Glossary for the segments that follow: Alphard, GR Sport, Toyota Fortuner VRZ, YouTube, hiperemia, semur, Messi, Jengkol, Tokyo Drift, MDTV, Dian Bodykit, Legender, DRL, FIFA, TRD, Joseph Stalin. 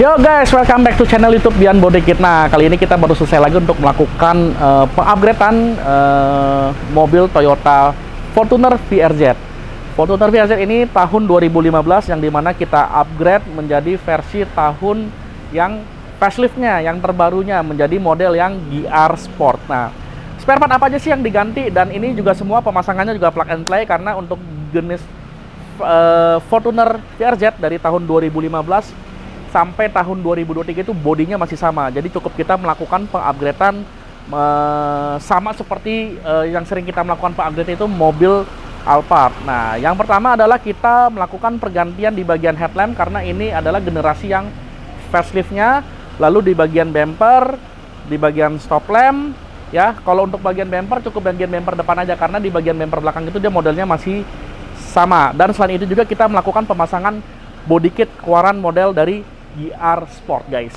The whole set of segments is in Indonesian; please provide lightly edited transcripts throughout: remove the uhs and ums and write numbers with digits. Yo guys, welcome back to channel YouTube Dian Bodykit. Nah, kali ini kita baru selesai lagi untuk melakukan pengupgradean mobil Toyota Fortuner VRZ. Fortuner VRZ ini tahun 2015 yang dimana kita upgrade menjadi versi tahun yang faceliftnya, yang terbarunya menjadi model yang GR Sport. Nah, spare part apa aja sih yang diganti, dan ini juga semua pemasangannya juga plug and play karena untuk jenis Fortuner VRZ dari tahun 2015 sampai tahun 2023 itu bodinya masih sama. Jadi cukup kita melakukan pengupgradean sama seperti yang sering kita melakukan pengupgrade itu mobil Alphard. Nah, yang pertama adalah kita melakukan pergantian di bagian headlamp karena ini adalah generasi yang faceliftnya. Lalu di bagian bumper, di bagian stop lamp, ya. Kalau untuk bagian bumper cukup bagian bumper depan aja karena di bagian bumper belakang itu dia modelnya masih sama. Dan selain itu juga kita melakukan pemasangan body kit keluaran model dari GR Sport, guys.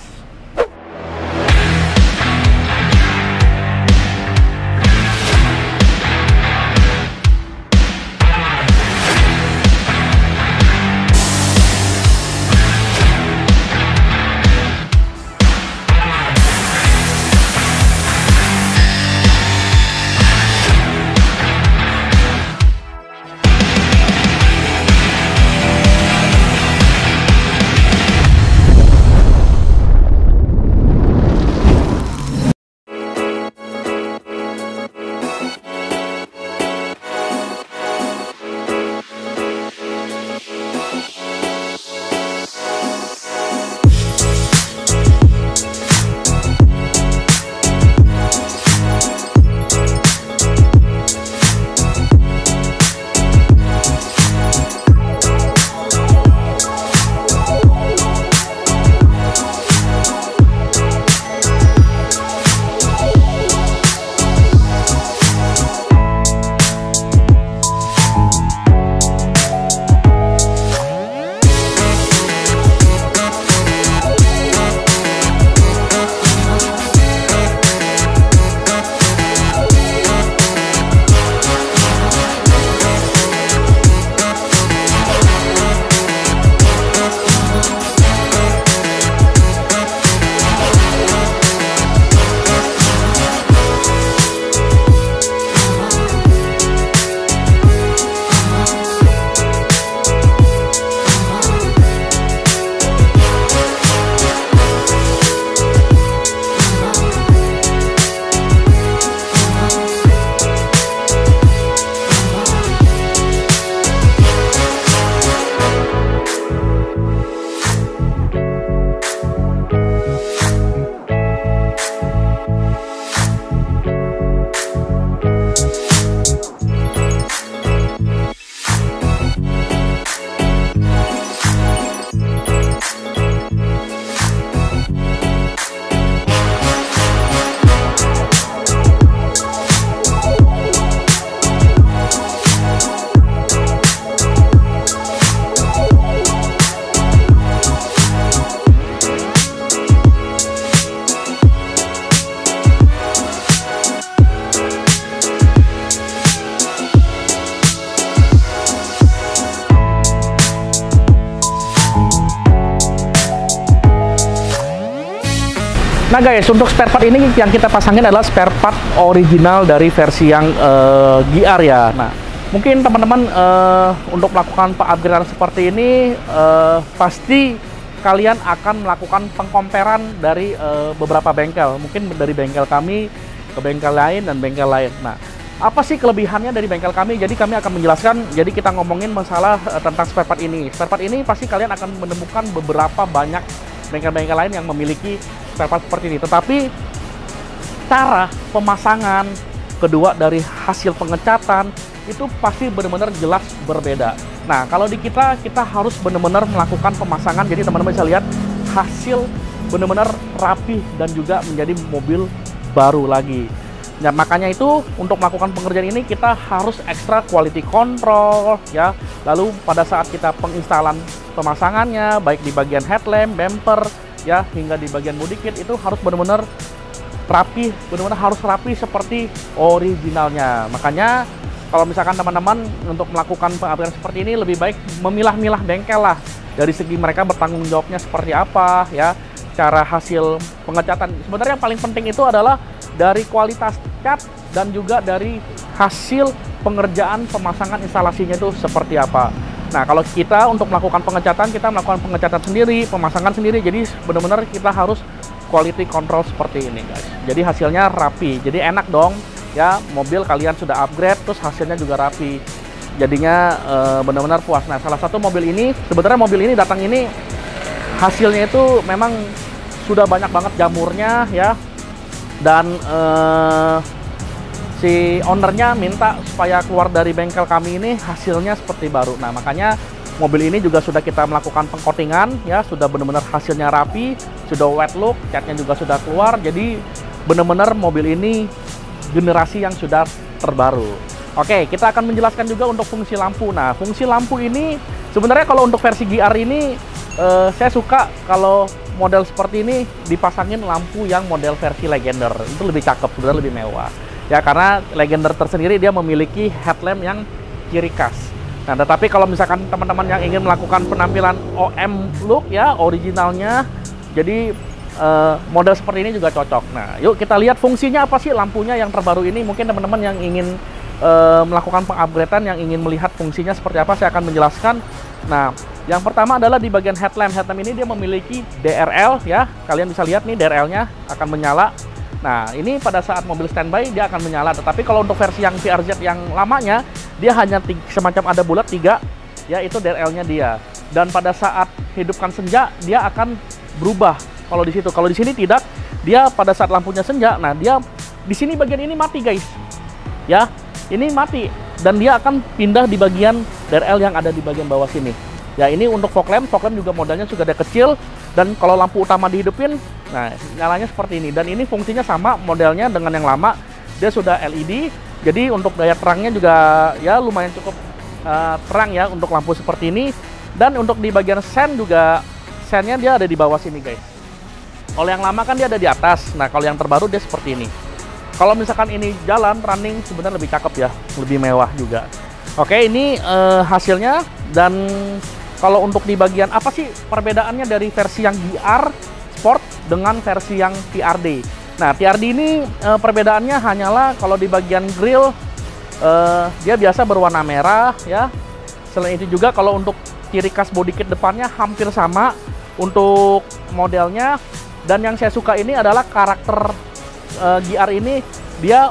Nah guys, untuk spare part ini yang kita pasangin adalah spare part original dari versi yang GR ya. Nah, mungkin teman-teman untuk melakukan pengupgradean seperti ini pasti kalian akan melakukan pengkomperan dari beberapa bengkel. Mungkin dari bengkel kami ke bengkel lain dan bengkel lain. Nah, apa sih kelebihannya dari bengkel kami? Jadi kami akan menjelaskan. Jadi kita ngomongin masalah tentang spare part ini. Spare part ini pasti kalian akan menemukan beberapa banyak bengkel-bengkel lain yang memiliki spare part seperti ini, tetapi cara pemasangan kedua dari hasil pengecatan itu pasti benar-benar jelas berbeda. Nah, kalau di kita harus benar-benar melakukan pemasangan, jadi teman-teman bisa lihat hasil benar-benar rapi dan juga menjadi mobil baru lagi. Nah, makanya itu untuk melakukan pengerjaan ini kita harus ekstra quality control ya. Lalu pada saat kita penginstalan pemasangannya, baik di bagian headlamp, bumper, ya, hingga di bagian body kit itu harus benar-benar rapi, benar-benar harus rapi seperti originalnya. Makanya kalau misalkan teman-teman untuk melakukan pengupgradean seperti ini lebih baik memilah-milah bengkel lah. dari segi mereka bertanggung jawabnya seperti apa ya, cara hasil pengecatan. Sebenarnya yang paling penting itu adalah dari kualitas cat dan juga dari hasil pengerjaan pemasangan instalasinya itu seperti apa. Nah, kalau kita untuk melakukan pengecatan, kita melakukan pengecatan sendiri, pemasangan sendiri. Jadi benar-benar kita harus quality control seperti ini, guys. Jadi hasilnya rapi. Jadi enak dong ya, mobil kalian sudah upgrade terus hasilnya juga rapi. Jadinya benar-benar puas. Nah, salah satu mobil ini, sebenarnya mobil ini datang ini hasilnya itu memang sudah banyak banget jamurnya ya. Dan si ownernya minta supaya keluar dari bengkel kami ini hasilnya seperti baru. Nah, makanya mobil ini juga sudah kita melakukan pengkotingan ya, sudah benar-benar hasilnya rapi, sudah wet look, catnya juga sudah keluar. Jadi benar-benar mobil ini generasi yang sudah terbaru. Oke, kita akan menjelaskan juga untuk fungsi lampu. Nah, fungsi lampu ini sebenarnya kalau untuk versi GR ini saya suka kalau model seperti ini dipasangin lampu yang model versi Legender. Itu lebih cakep, sebenarnya lebih mewah. Ya, karena Legender tersendiri dia memiliki headlamp yang ciri khas. Nah, tetapi kalau misalkan teman-teman yang ingin melakukan penampilan OM look ya, originalnya, jadi model seperti ini juga cocok. Nah, yuk kita lihat fungsinya apa sih lampunya yang terbaru ini. Mungkin teman-teman yang ingin melakukan pengupgradean, yang ingin melihat fungsinya seperti apa, saya akan menjelaskan. Nah, yang pertama adalah di bagian headlamp. Headlamp ini dia memiliki DRL ya. Kalian bisa lihat nih DRL-nya akan menyala. Nah, ini pada saat mobil standby dia akan menyala. Tetapi kalau untuk versi yang VRZ yang lamanya, dia hanya semacam ada bulat 3 ya, itu DRL-nya dia. Dan pada saat hidupkan senja dia akan berubah. Kalau di situ, kalau di sini tidak, dia pada saat lampunya senja, nah dia di sini bagian ini mati, guys. Ya. Ini mati dan dia akan pindah di bagian DRL yang ada di bagian bawah sini. Ya, ini untuk fog lamp juga modalnya sudah ada kecil, dan kalau lampu utama dihidupin, nah nyalanya seperti ini. Dan ini fungsinya sama modelnya dengan yang lama, dia sudah LED. Jadi untuk daya terangnya juga ya lumayan cukup terang ya untuk lampu seperti ini. Dan untuk di bagian sen juga, sennya dia ada di bawah sini, guys. Kalau yang lama kan dia ada di atas. Nah, kalau yang terbaru dia seperti ini. Kalau misalkan ini jalan, running, sebenarnya lebih cakep ya, lebih mewah juga. Oke, ini hasilnya. Dan kalau untuk di bagian apa sih perbedaannya dari versi yang GR Sport dengan versi yang TRD? Nah, TRD ini perbedaannya hanyalah kalau di bagian grill, dia biasa berwarna merah ya. Selain itu juga kalau untuk ciri khas body kit depannya hampir sama untuk modelnya. Dan yang saya suka ini adalah karakter GR ini, dia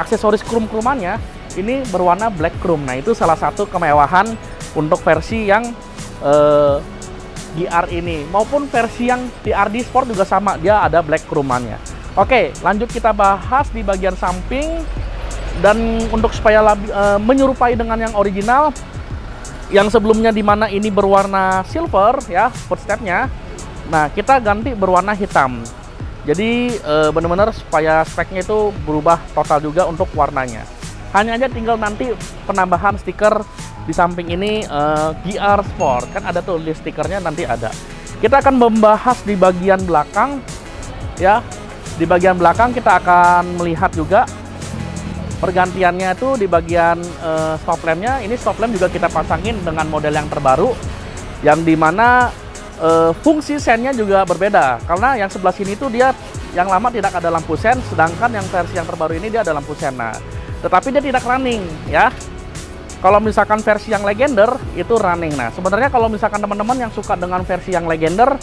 aksesoris krum-krumannya ini berwarna black chrome. Nah, itu salah satu kemewahan untuk versi yang GR ini, maupun versi yang TRD Sport juga sama, dia ada black chromannya. Oke, lanjut kita bahas di bagian samping. Dan untuk supaya menyerupai dengan yang original, yang sebelumnya dimana ini berwarna silver ya footstepnya, nah kita ganti berwarna hitam. Jadi benar-benar supaya speknya itu berubah total juga untuk warnanya. Hanya aja tinggal nanti penambahan stiker di samping ini GR Sport. Kan ada tuh list stikernya, nanti ada. Kita akan membahas di bagian belakang ya. Di bagian belakang kita akan melihat juga pergantiannya itu di bagian stop lamp-nya. Ini stop lamp juga kita pasangin dengan model yang terbaru, yang dimana fungsi sennya juga berbeda, karena yang sebelah sini itu dia yang lama tidak ada lampu sen, sedangkan yang versi yang terbaru ini dia ada lampu sen. Nah, tetapi dia tidak running ya. Kalau misalkan versi yang Legender itu running. Nah, sebenarnya kalau misalkan teman-teman yang suka dengan versi yang Legender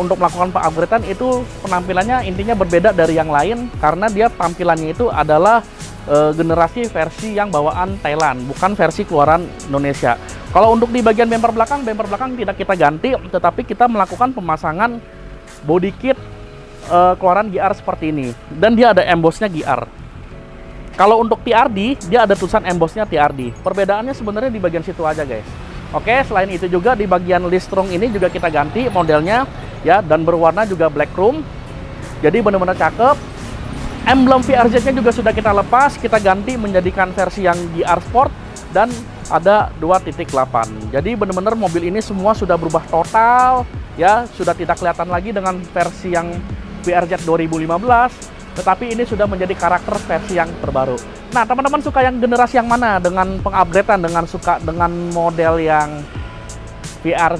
untuk melakukan pengupgradean, itu penampilannya intinya berbeda dari yang lain, karena dia tampilannya itu adalah generasi versi yang bawaan Thailand, bukan versi keluaran Indonesia. Kalau untuk di bagian bemper belakang tidak kita ganti, tetapi kita melakukan pemasangan body kit keluaran GR seperti ini. Dan dia ada embossnya GR. Kalau untuk TRD, dia ada tulisan embossnya TRD. Perbedaannya sebenarnya di bagian situ aja, guys. Oke, selain itu juga di bagian listrung ini juga kita ganti modelnya ya, dan berwarna juga black chrome. Jadi benar-benar cakep. Emblem VRZ-nya juga sudah kita lepas, kita ganti menjadikan versi yang GR Sport, dan ada 2.8. Jadi benar-benar mobil ini semua sudah berubah total ya, sudah tidak kelihatan lagi dengan versi yang VRZ 2015, tetapi ini sudah menjadi karakter versi yang terbaru. Nah, teman-teman suka yang generasi yang mana dengan pengupgradean, dengan suka dengan model yang GR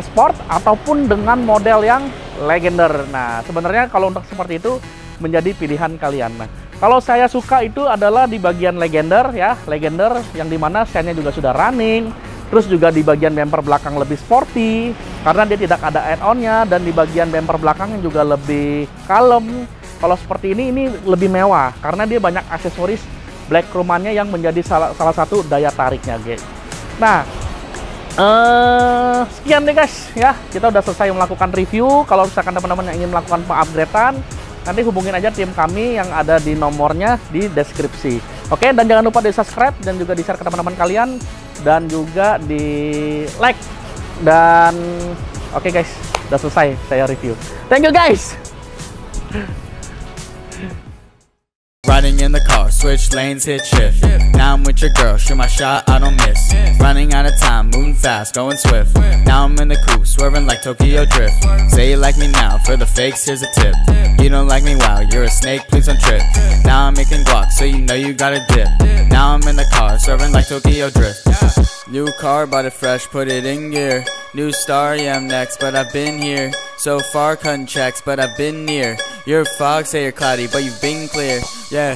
Sport ataupun dengan model yang Legender. Nah, sebenarnya kalau untuk seperti itu menjadi pilihan kalian. Nah, kalau saya suka itu adalah di bagian Legender ya, Legender yang dimana stand-nya juga sudah running, terus juga di bagian bumper belakang lebih sporty karena dia tidak ada add-on-nya, dan di bagian bumper belakangnya juga lebih kalem. Kalau seperti ini lebih mewah karena dia banyak aksesoris black chromannya yang menjadi salah satu daya tariknya, guys. Nah, sekian deh guys ya, kita udah selesai melakukan review. Kalau misalkan teman-teman yang ingin melakukan pengupgradean, nanti hubungin aja tim kami yang ada di nomornya di deskripsi. Oke, dan jangan lupa di subscribe dan juga di share ke teman-teman kalian, dan juga di like. Dan oke guys, udah selesai saya review. Thank you guys. Riding in the car, switch lanes, hit shift. Now I'm with your girl, shoot my shot, I don't miss. Running out of time, moving fast, going swift. Now I'm in the coupe, swerving like Tokyo Drift. Say you like me now, for the fakes, here's a tip. You don't like me, wow, you're a snake, please don't trip. Now I'm making guac, so you know you gotta dip. Now I'm in the car, swerving like Tokyo Drift. New car, bought it fresh, put it in gear. New star, yeah, I'm next, but I've been here. So far, cutting checks, but I've been near. You're fog, say you're cloudy, but you've been clear. Yeah,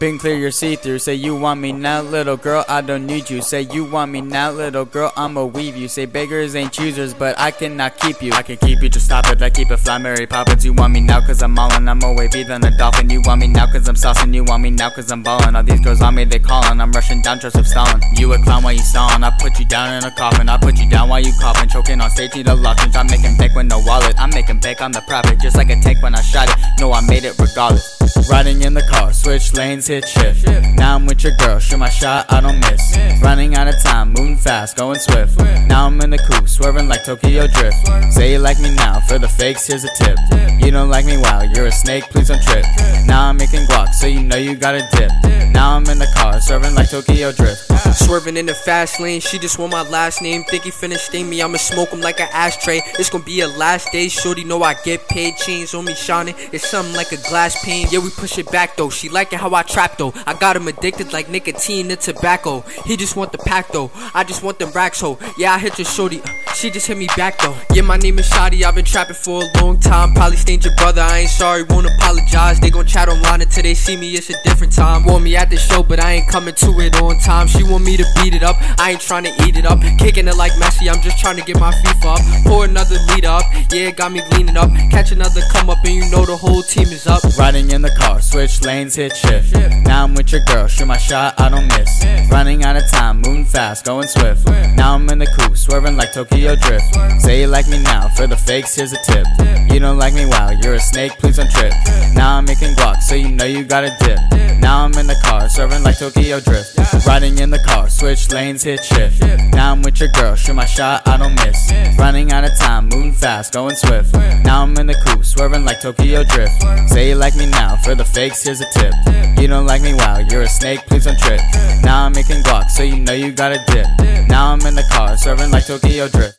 been clear, you're see-through. Say you want me now, little girl, I don't need you. Say you want me now, little girl, I'ma weave you. Say beggars ain't choosers, but I cannot keep you. I can keep you, just stop it, I keep it fly, Mary Poppins. You want me now, cause I'm all in, I'm more wavy than a dolphin. You want me now, cause I'm saucing. You want me now, cause I'm ballin'. All these girls on me, they callin'. I'm rushing down, Joseph Stalin. You a clown while you stalling, I put you down in a coffin. I put you down while you coughing, choking on safety to lodgings. I'm making bank with no wallet, I'm making bank on the profit. Just like a tank when I shot it, no, I made it regardless. Riding in the car, switch lanes, hit shift. Now I'm with your girl, shoot my shot, I don't miss. Running out of time, moving fast, going swift. Now I'm in the coupe, swerving like Tokyo Drift. Say you like me now, for the fakes, here's a tip. You don't like me, wow, you're a snake, please don't trip. Now I'm making guac, so you know you gotta dip. Now I'm in the car, swerving like Tokyo Drift. Swerving in the fast lane, she just want my last name. Think he finna sting me, I'ma smoke him like an ashtray. It's gonna be a last day, shorty know I get paid. Chains on me shining, it's something like a glass pane. Yeah, we push it back though, she like it how I trap though. I got him addicted like nicotine to tobacco. He just want the pack though, I just want them racks ho. Yeah, I hit your shorty, she just hit me back though. Yeah, my name is Shotty, I've been trapping for a long time. Probably stained your brother, I ain't sorry, won't apologize. They gon' chat online until they see me, it's a different time. Want me at the show, but I ain't coming to it on time. She want me to beat it up, I ain't trying to eat it up. Kicking it like Messi, I'm just trying to get my FIFA up. Pour another leader up, yeah, got me leaning up. Catch another come up and you know the whole team is up. Riding in the car, switch lanes, hit shift. Now I'm with your girl, shoot my shot, I don't miss. Running out of time, moving fast, going swift. Now I'm in the coupe, swerving like Tokyo Drift. Say you like me now, for the fakes, here's a tip. You don't like me, wow, you're a snake, please don't trip. Now I'm making guac, so you know you gotta dip. Now I'm in the car, swerving like Tokyo Drift. Riding in the car, switch lanes, hit shift. Now I'm with your girl, shoot my shot, I don't miss. Running out of time, moving fast, going swift. Now I'm in the coupe, swerving like Tokyo Drift. Say you like me now, for the fakes, here's a tip. You don't like me, wow, you're a snake, please don't trip. Now I'm making guac, so you know you gotta dip. Now I'm in the car, swerving like Tokyo Drift.